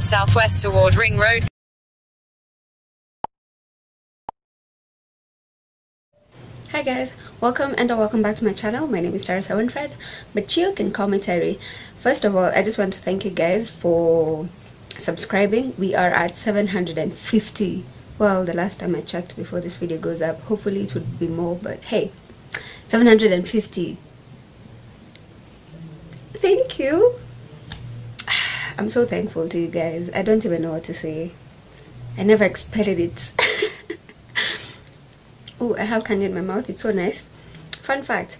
head southwest toward Ring Road. Hi guys, welcome back to my channel. My name is Terri Winfred, but you can call me Terry. First of all, I just want to thank you guys for subscribing. We are at 750. Well, the last time I checked before this video goes up, hopefully it would be more, but hey, 750. Thank you. I'm so thankful to you guys. I don't even know what to say. I never expected it. Oh, I have candy in my mouth. It's so nice. Fun fact,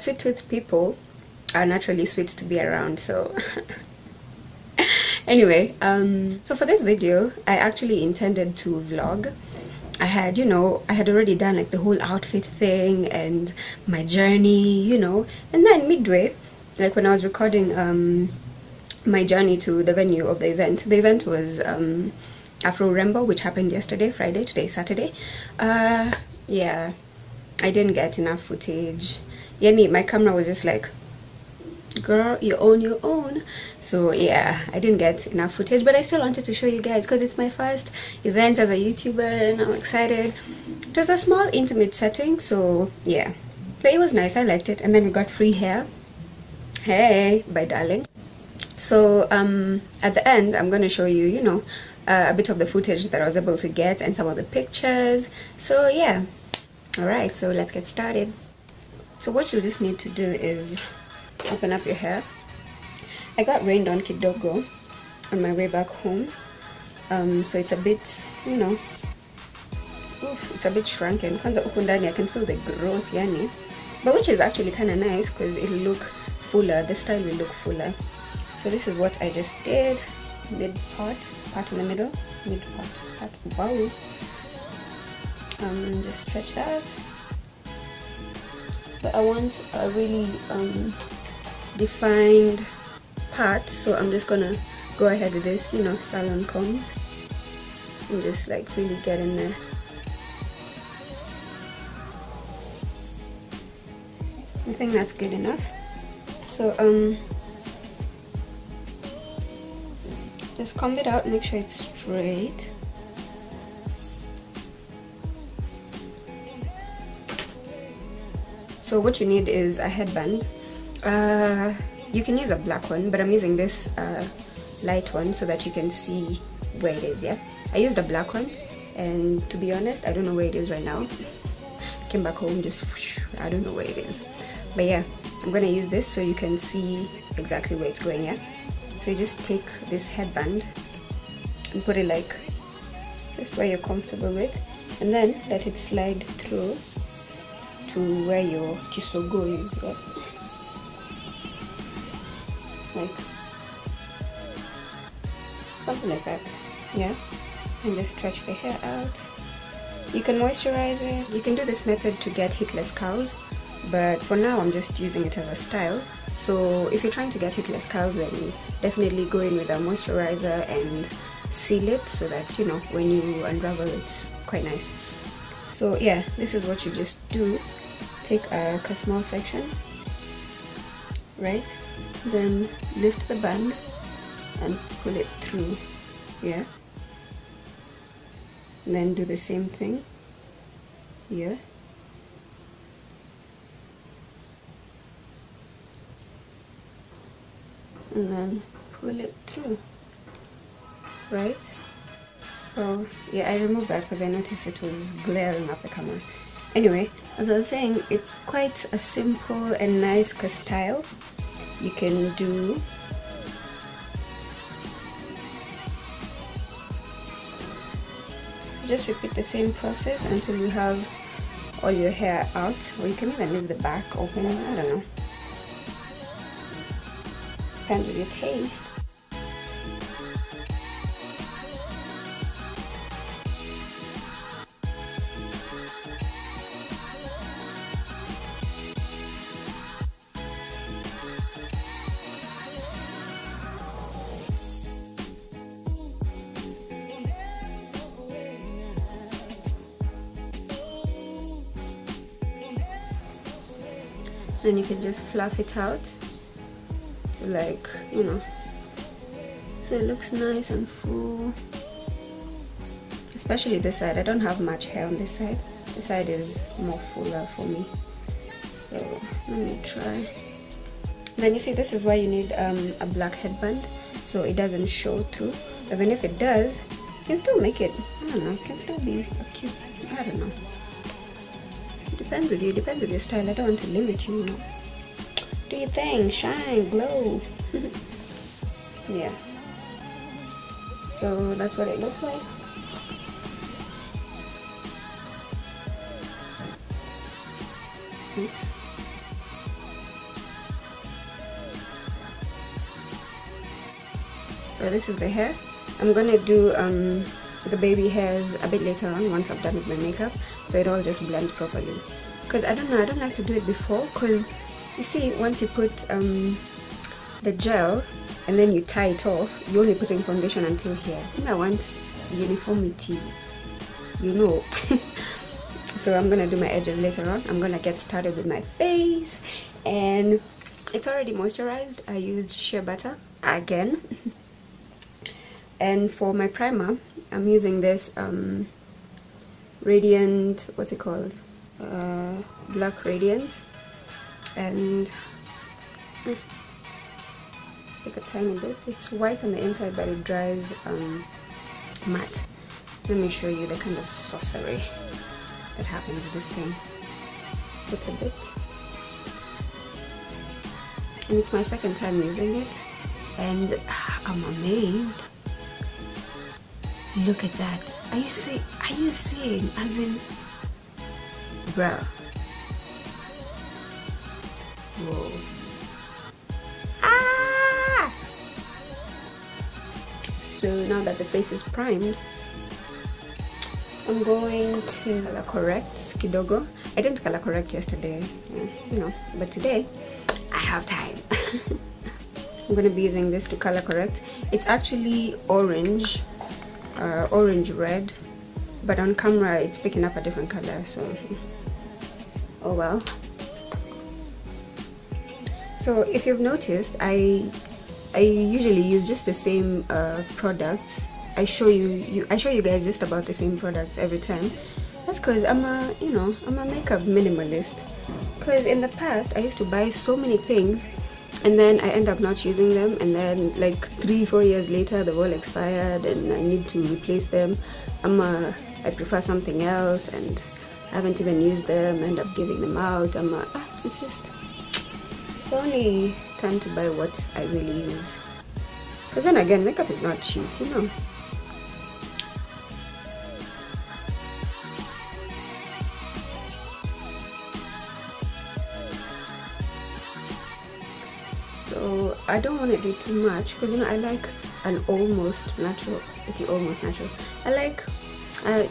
sweet tooth people are naturally sweet to be around, so anyway, so for this video I actually intended to vlog. I had already done like the whole outfit thing and my journey, you know, and then midway, like when I was recording my journey to the venue of the event. The event was Afro Urembo, which happened yesterday, Friday, today, Saturday. Yeah, I didn't get enough footage. Yani, my camera was just like, girl, you own your own. So yeah, I didn't get enough footage, but I still wanted to show you guys because it's my first event as a YouTuber and I'm excited. It was a small intimate setting, so yeah, but it was nice. I liked it. And then we got free hair, hey, by darling. So at the end I'm going to show you, you know, a bit of the footage that I was able to get and some of the pictures. So yeah, all right, so let's get started. So what you'll just need to do is open up your hair. I got rained on kidogo on my way back home, so it's a bit, you know, oof, it's a bit shrunken. I can feel the growth, yani, but which is actually kind of nice because it'll look fuller. The style will look fuller. So this is what I just did. Mid part, part in the middle, mid part, part. Wow. Just stretch that. But I want a really defined part, so I'm just gonna go ahead with this, you know, salon combs, and just like really get in there. I think that's good enough. So just comb it out, make sure it's straight. So what you need is a headband. You can use a black one, but I'm using this light one so that you can see where it is. Yeah, I used a black one, and to be honest, I don't know where it is right now. Came back home, just I don't know where it is. But yeah, I'm gonna use this so you can see exactly where it's going. Yeah. So you just take this headband and put it like just where you're comfortable with, and then let it slide through to where your kisogo is, right? Like something like that, yeah. And just stretch the hair out. You can moisturize it. You can do this method to get hitless curls, but for now I'm just using it as a style. So if you're trying to get hitless curls, then definitely go in with a moisturizer and seal it so that, you know, when you unravel it's quite nice. So yeah, this is what you just do. Take a small section, right, then lift the band and pull it through, yeah, and then do the same thing here. And then pull it through, right? So yeah, I removed that because I noticed it was glaring up the camera. Anyway, as I was saying, it's quite a simple and nice style. You can do just repeat the same process until you have all your hair out, or you can even leave the back open, I don't know. Depends on your taste. Then you can just fluff it out. Like, you know, It looks nice and full, especially this side. I don't have much hair on this side. This side is more fuller for me, so let me try. Then you see, this is why you need a black headband, so it doesn't show through. Even if it does, you can still make it, I don't know, it can still be a cute, I don't know. It depends with you, depends with your style. I don't want to limit you, you know. Do your thing, shine, glow. Yeah. So that's what it looks like. Oops. So this is the hair. I'm gonna do the baby hairs a bit later on once I've done with my makeup, so it all just blends properly. Because I don't know, I don't like to do it before, because you see, once you put the gel and then you tie it off, you're only putting foundation until here. And I want uniformity, you know. So I'm gonna do my edges later on. I'm gonna get started with my face, and it's already moisturized. I used shea butter again. And for my primer, I'm using this Radiant, what's it called, Black Radiance, and it's like a tiny bit. It's white on the inside, but it dries matte. Let me show you the kind of sorcery that happens with this thing. Look a bit, and it's my second time using it, and I'm amazed. Look at that. Are you seeing? As in, bruh. Whoa. Ah! So now that the face is primed, I'm going to color correct kidogo. I didn't color correct yesterday, you know, but today I have time. I'm gonna be using this to color correct. It's actually orange. Orange red, but on camera it's picking up a different color, so oh well. So if you've noticed, I usually use just the same products. I show you guys just about the same products every time. That's because I'm a makeup minimalist, because in the past I used to buy so many things and then I end up not using them, and then like 3-4 years later they've all expired and I need to replace them. I prefer something else, and I haven't even used them, end up giving them out. It's only time to buy what I really use, because then again, makeup is not cheap, you know. I don't want to do too much, because you know, I like an almost natural. It's almost natural. I like,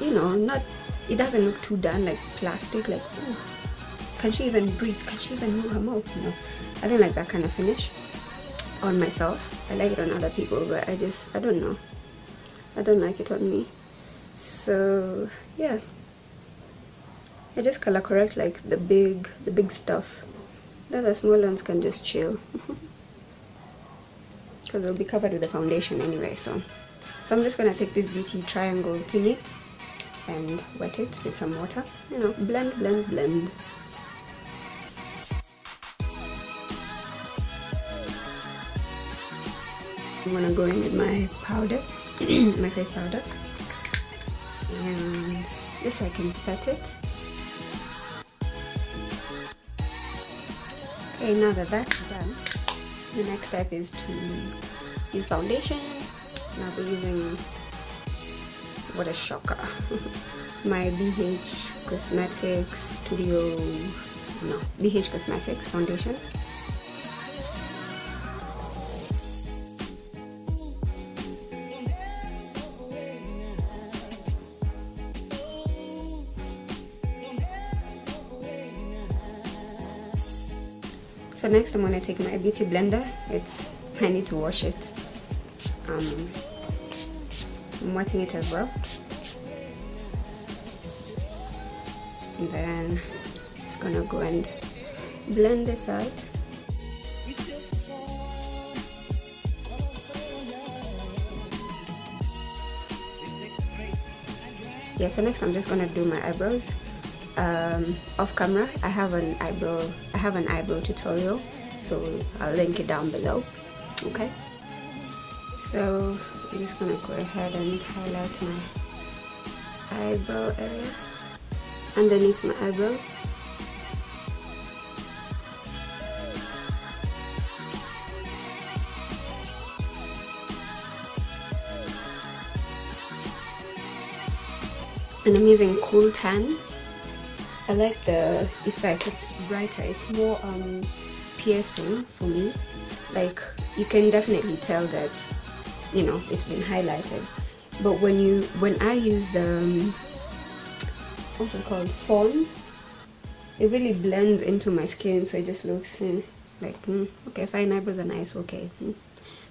you know, not. It doesn't look too done, like plastic. Like, oh, can she even breathe? Can she even move her mouth? You know, I don't like that kind of finish on myself. I like it on other people, but I don't know. I don't like it on me. So yeah, I just color correct like the big stuff. The other small ones can just chill. Because it'll be covered with the foundation anyway, so I'm just gonna take this beauty triangle thingy and wet it with some water, you know, blend. I'm gonna go in with my powder, my face powder, and just so I can set it. Okay, now that that's done, the next step is to use foundation, and I'll be using, what a shocker, my BH Cosmetics BH Cosmetics foundation. So next I'm going to take my beauty blender. I need to wash it. I'm wetting it as well. And then I'm just going to go and blend this out. Yeah, so next I'm just gonna do my eyebrows. Off camera I have an eyebrow tutorial, so I'll link it down below. Okay, so I'm just gonna go ahead and highlight my eyebrow area underneath my eyebrow. And I'm using Cool Tan. I like the effect, it's brighter, it's more piercing for me. Like, you can definitely tell that, you know, it's been highlighted. But when I use the what's it called, Fawn, it really blends into my skin, so it just looks like okay, fine, eyebrows are nice, okay.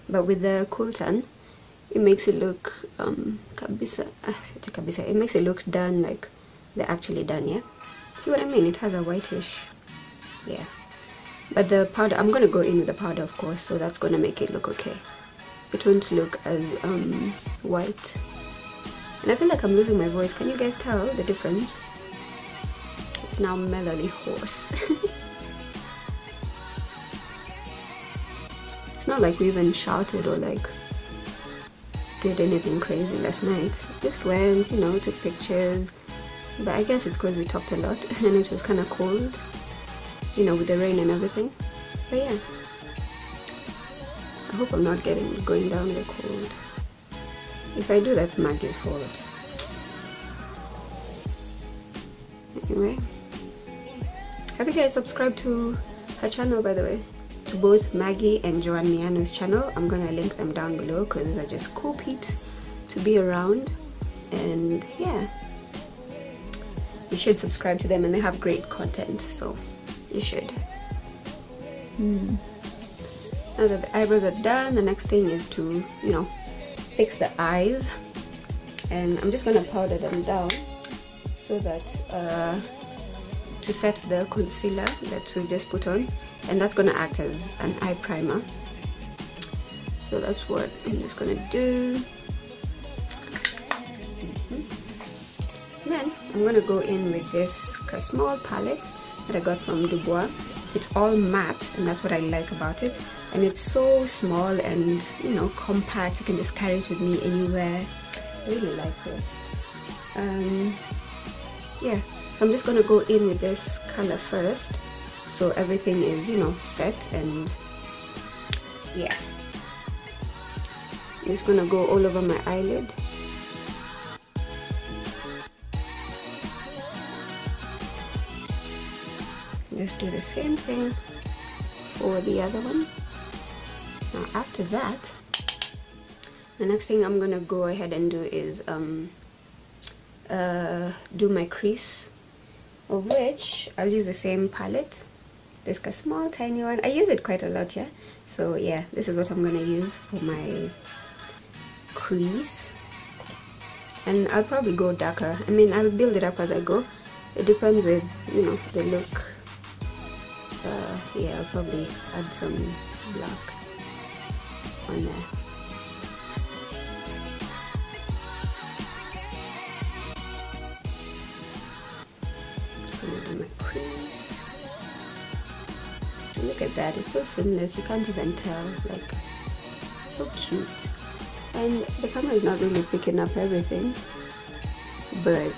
But with the Cool Tan, it makes it look it makes it look done, like they're actually done. Yeah, see what I mean? It has a whitish, yeah. But the powder, I'm gonna go in with the powder, of course, so that's gonna make it look okay. It won't look as white. And I feel like I'm losing my voice. Can you guys tell the difference? It's now mellowly hoarse. It's not like we even shouted or like did anything crazy last night. Just went, you know, took pictures. But I guess it's because we talked a lot and it was kind of cold, you know, with the rain and everything. But yeah, I hope I'm not going down the cold. If I do, that's Maggie's fault. Anyway, have you guys subscribed to her channel, by the way? To both Maggie and Joanne Miano's channel. I'm gonna link them down below because these are just cool peeps to be around, and yeah, you should subscribe to them, and they have great content, so you should. Now that the eyebrows are done, the next thing is to, you know, fix the eyes, and I'm just gonna powder them down so that to set the concealer that we just put on, and that's gonna act as an eye primer. So that's what I'm just gonna do. Then I'm gonna go in with this small palette that I got from Dubois. It's all matte, and that's what I like about it. And it's so small and, you know, compact. You can just carry it with me anywhere. I really like this. Yeah, so I'm just gonna go in with this color first, so everything is, you know, set, and yeah, I'm just gonna go all over my eyelid. Just do the same thing for the other one. Now after that, the next thing I'm gonna go ahead and do is do my crease, of which I'll use the same palette. This small tiny one, I use it quite a lot, yeah. So yeah, this is what I'm gonna use for my crease, and I'll probably go darker. I mean, I'll build it up as I go. It depends with, you know, the look. Yeah, I'll probably add some black on there. Just gonna do my crease. And look at that, it's so seamless, you can't even tell. Like, so cute. And the camera is not really picking up everything, but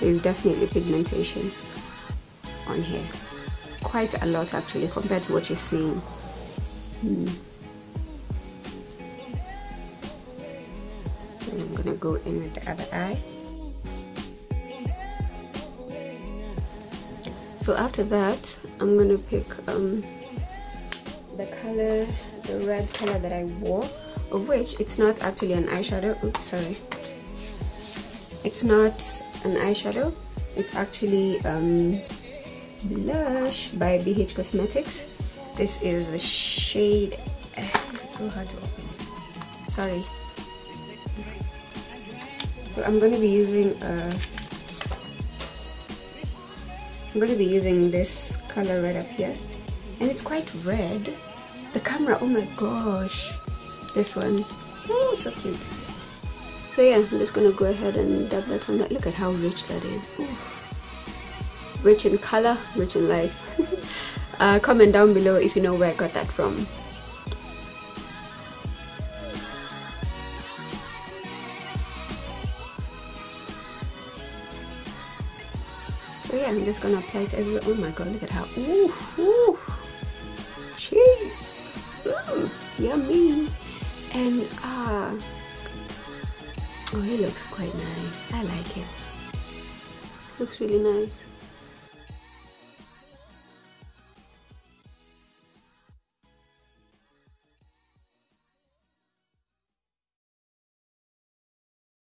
there's definitely pigmentation on here. Quite a lot, actually, compared to what you're seeing. And I'm gonna go in with the other eye. So after that, I'm gonna pick the color, the red color that I wore, of which it's not actually an eyeshadow. Oops, sorry. It's not an eyeshadow. It's actually Blush by BH Cosmetics. This is the shade. It's so hard to open. Sorry. So I'm going to be using this color right up here, and it's quite red. The camera, oh my gosh, this one, oh so cute. So yeah, I'm just gonna go ahead and dab that one. Look at how rich that is. Ooh. Rich in color, rich in life. Comment down below if you know where I got that from. So yeah, I'm just gonna apply it everywhere. Oh my god, look at how, ooh, ooh, cheese, mm, yummy. And oh, it looks quite nice. I like it. Looks really nice.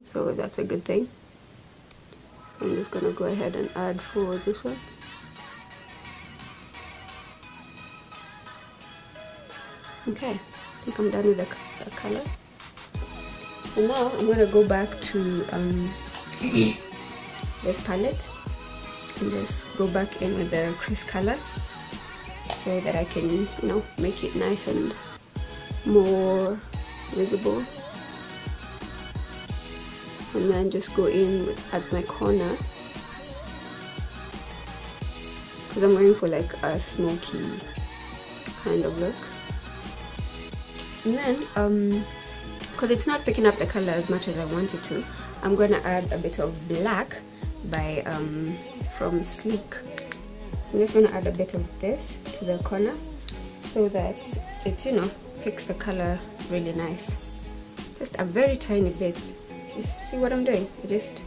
So that's a good thing. So I'm just gonna go ahead and add for this one. Okay, I think I'm done with the color. So now I'm gonna go back to this palette and just go back in with the crease color so that I can, you know, make it nice and more visible. And then just go in at my corner because I'm going for like a smoky kind of look. And then because it's not picking up the color as much as I wanted to, I'm gonna add a bit of black by from Sleek. I'm just gonna add a bit of this to the corner so that it, you know, picks the color really nice. Just a very tiny bit. See what I'm doing? I just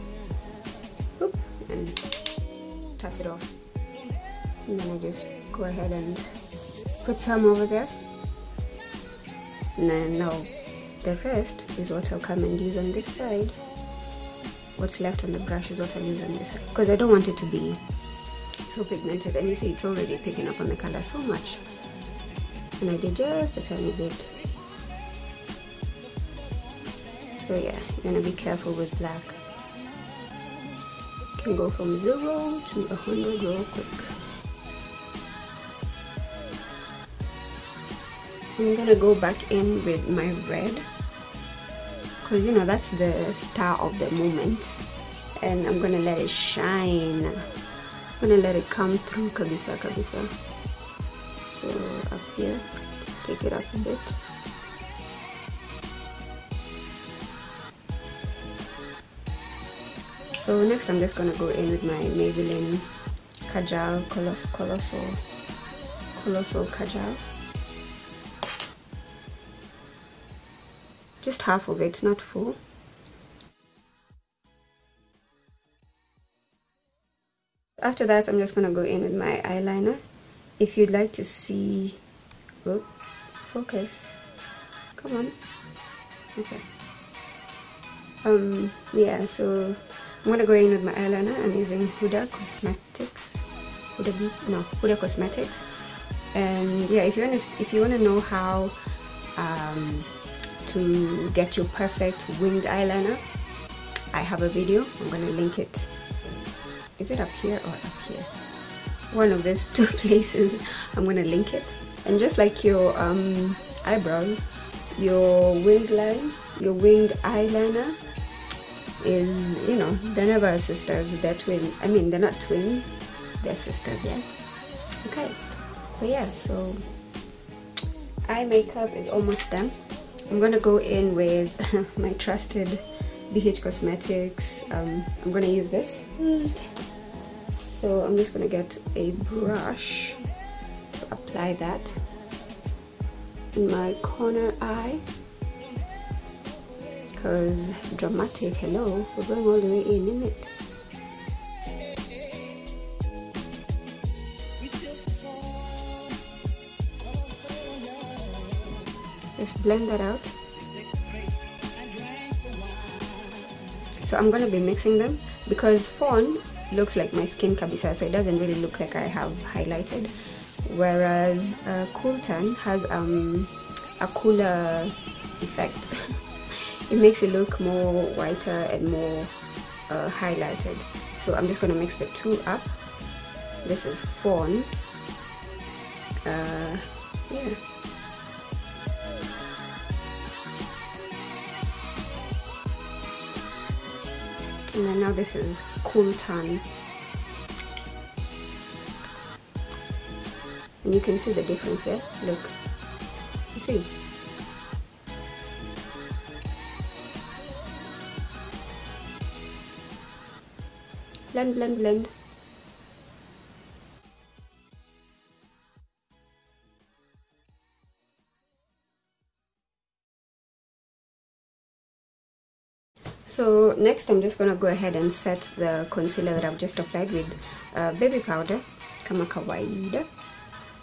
whoop and tap it off, and then I just go ahead and put some over there, and then now the rest is what I'll come and use on this side. What's left on the brush is what I'll use on this side because I don't want it to be so pigmented, and you see it's already picking up on the color so much, and I did just a tiny bit. So yeah, you're gonna be careful with black. You can go from 0 to 100 real quick. I'm gonna go back in with my red because, you know, that's the star of the moment, and I'm gonna let it shine. I'm gonna let it come through kabisa kabisa. So up here, take it up a bit. So next I'm just gonna go in with my Maybelline Kajal Colossal Kajal. Just half of it, not full. After that I'm just gonna go in with my eyeliner. If you'd like to see, oh, focus. Come on. Okay. Yeah, so I'm gonna go in with my eyeliner. I'm using Huda Cosmetics. And yeah, if you wanna know how to get your perfect winged eyeliner, I have a video. I'm gonna link it. Is it up here or up here? One of these two places. I'm gonna link it. And just like your eyebrows, your winged eyeliner is, you know, they're never sisters, they're twins. I mean, they're not twins, they're sisters. Yeah, okay. But yeah, so eye makeup is almost done. I'm gonna go in with my trusted BH Cosmetics. I'm gonna use this, so I'm just gonna get a brush to apply that in my corner eye. Because dramatic, hello, we're going all the way in, isn't it? Just blend that out. So I'm going to be mixing them because fawn looks like my skin kabisa, so it doesn't really look like I have highlighted, whereas Cool Tan has a cooler effect. It makes it look more whiter and more highlighted. So I'm just gonna mix the two up. This is fawn. Yeah. and then now this is Cool Tan. And you can see the difference here, look, you see? Blend, blend, blend. So next I'm just gonna go ahead and set the concealer that I've just applied with baby powder, kama kawaida.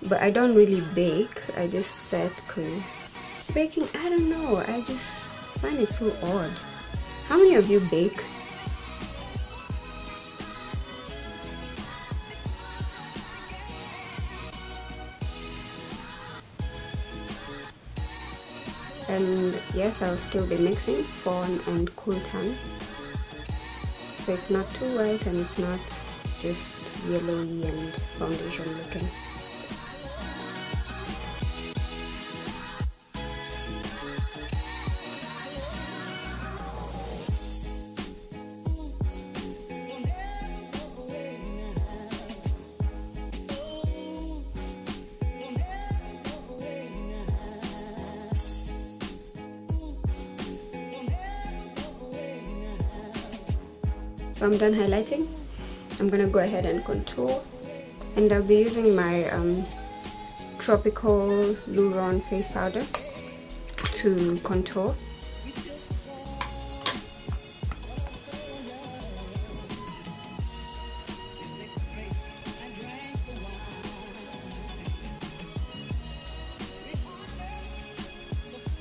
But I don't really bake, I just set, because baking, I don't know, I just find it so odd. How many of you bake? And yes, I'll still be mixing fawn and Cool Tan, so it's not too white and it's not just yellowy and foundation looking. So I'm done highlighting. I'm gonna go ahead and contour, and I'll be using my Tropical Luron face powder to contour.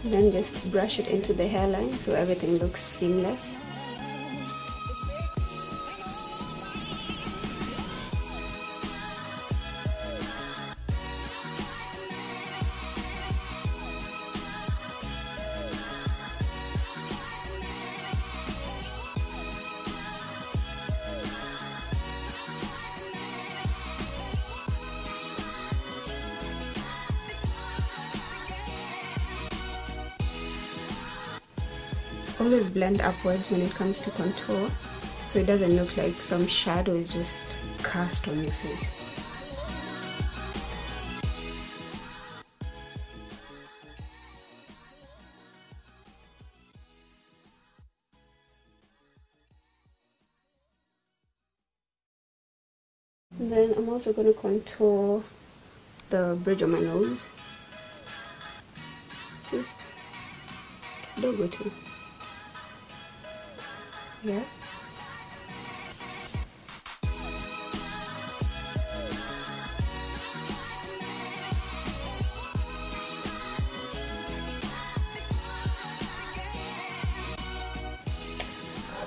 And then just brush it into the hairline so everything looks seamless. Always blend upwards when it comes to contour, so it doesn't look like some shadow is just cast on your face. And then I'm also going to contour the bridge of my nose. Just don't go too. Yeah.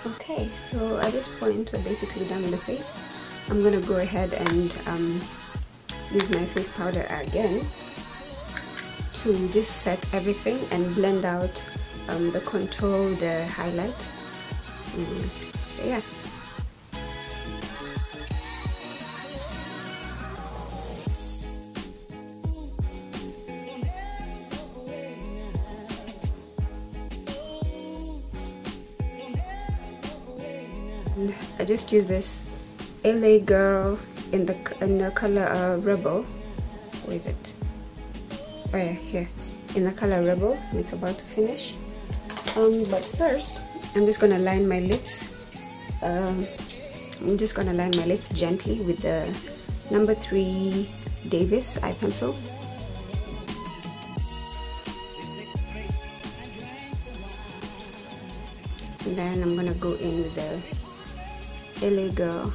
Okay, so at this point we're basically done with the face. I'm gonna go ahead and use my face powder again to just set everything and blend out the contour, the highlight. So yeah. And I just use this LA Girl in the color Rebel. Where is it? Oh yeah, here, in the color Rebel. It's about to finish. But first, I'm just gonna line my lips. I'm just gonna line my lips gently with the number 3 Davis eye pencil. And then I'm gonna go in with the LA Girl.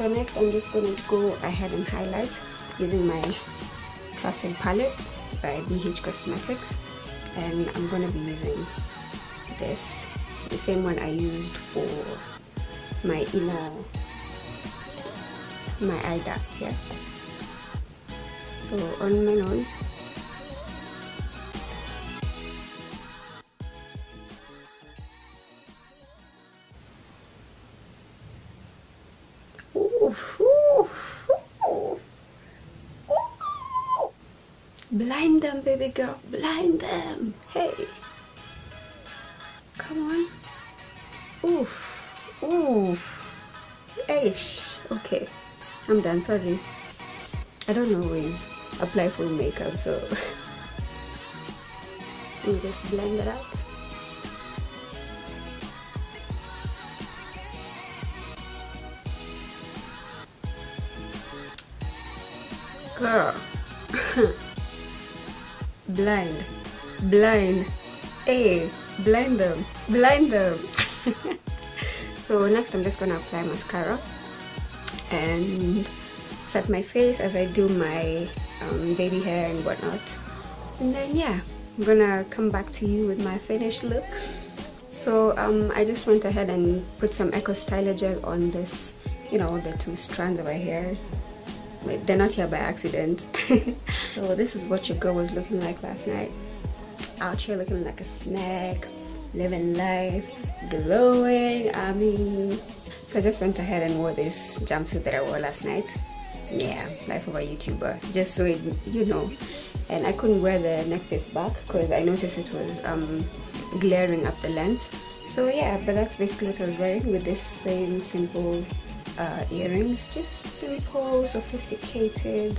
So next I'm just going to go ahead and highlight using my trusted palette by BH Cosmetics, and I'm going to be using this, the same one I used for my inner, my eye ducts, yeah? So on my nose. Blind them, baby girl. Blind them. Hey. Come on. Oof. Oof. Eish. Okay. I'm done. Sorry. I don't always apply full makeup, so... Let me just blend that out. Girl. Blind, blind, hey, blind them, blind them. So next I'm just gonna apply mascara and set my face as I do my baby hair and whatnot, and then yeah, I'm gonna come back to you with my finished look. So I just went ahead and put some Eco Styler gel on this, you know, the two strands of my hair. They're not here by accident. So this is what your girl was looking like last night, out here looking like a snack, living life, glowing. I mean, so I just went ahead and wore this jumpsuit that I wore last night. Yeah, life of a YouTuber, just so it, you know. And I couldn't wear the neck piece back because I noticed it was glaring up the lens. So yeah, but that's basically what I was wearing, with this same simple earrings, just simple, sophisticated.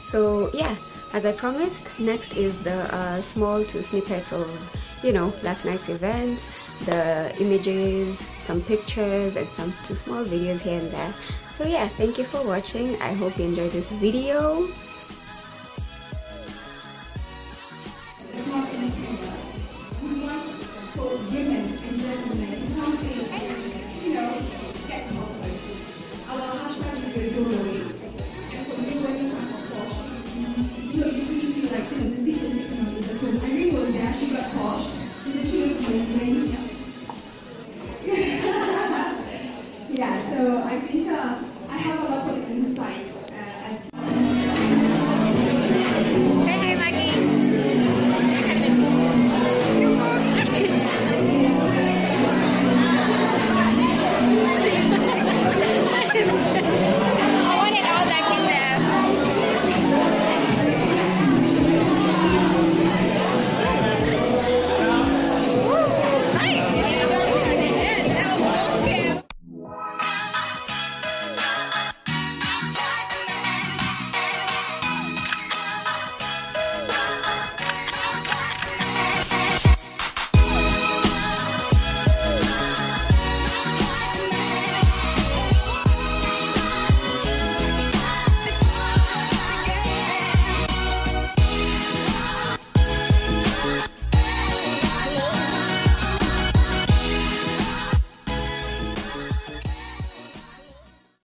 So yeah, as I promised, next is the small two snippets of, you know, last night's event, the images, some pictures, and some two small videos here and there. So yeah, thank you for watching. I hope you enjoyed this video.